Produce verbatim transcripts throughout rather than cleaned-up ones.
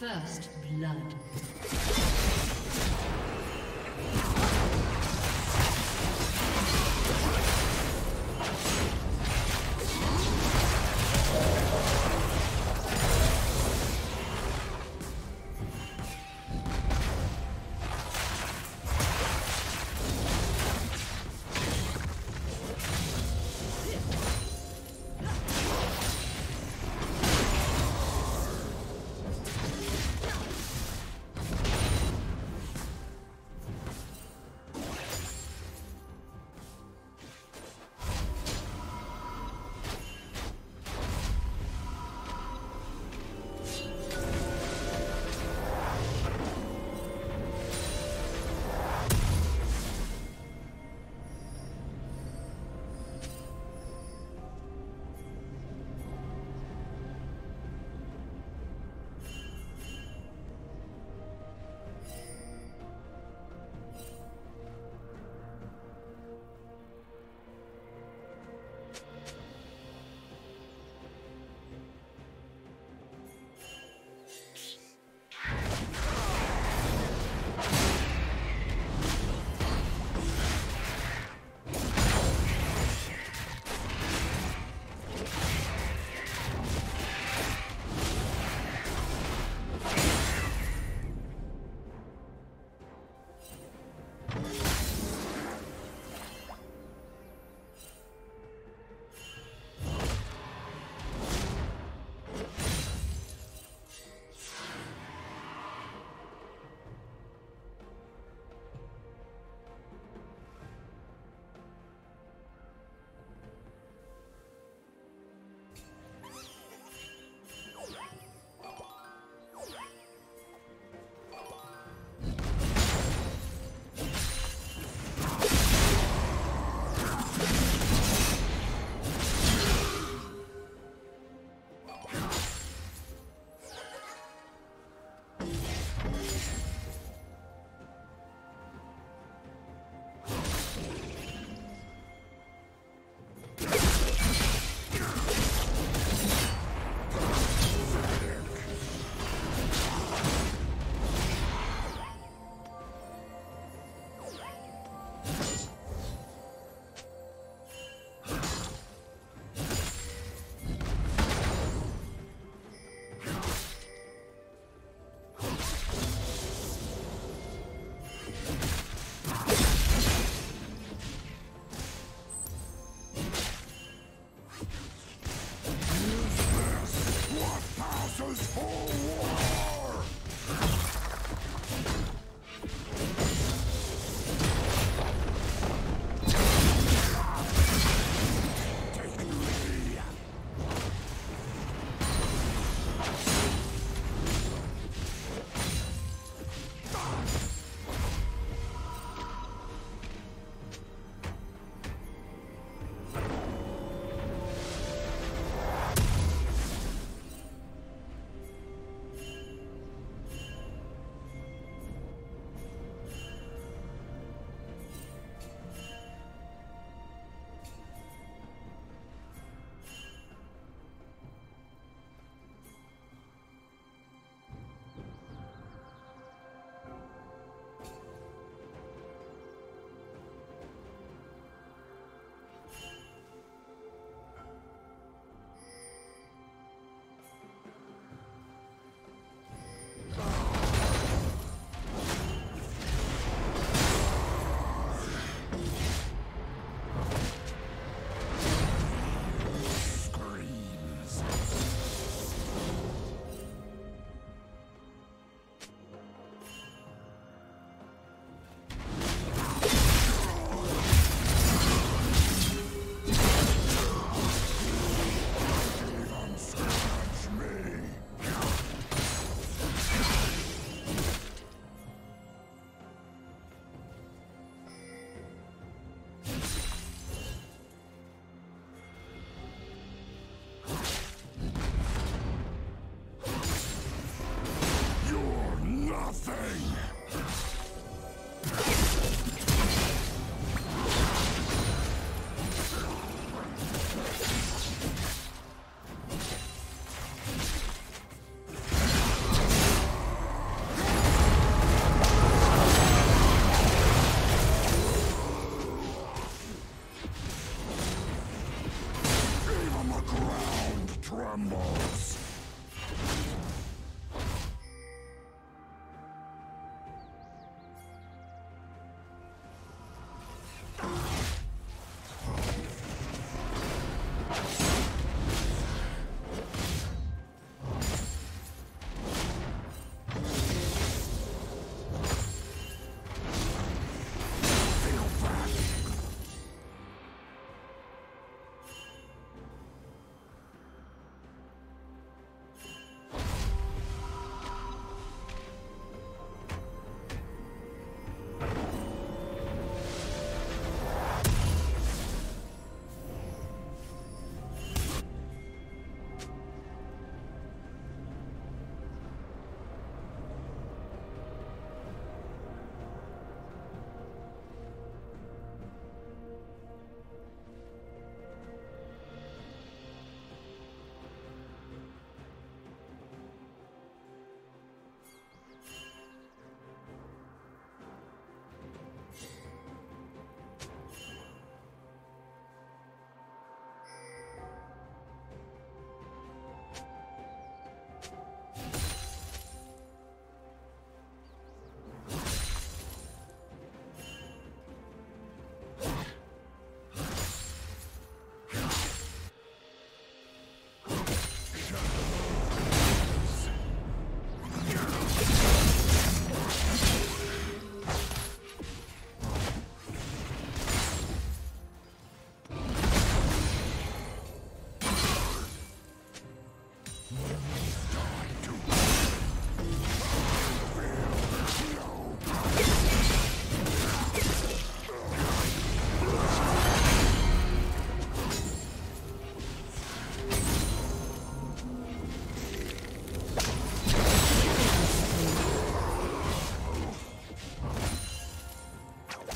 First blood. crumbles.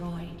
destroyed.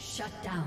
Shut down.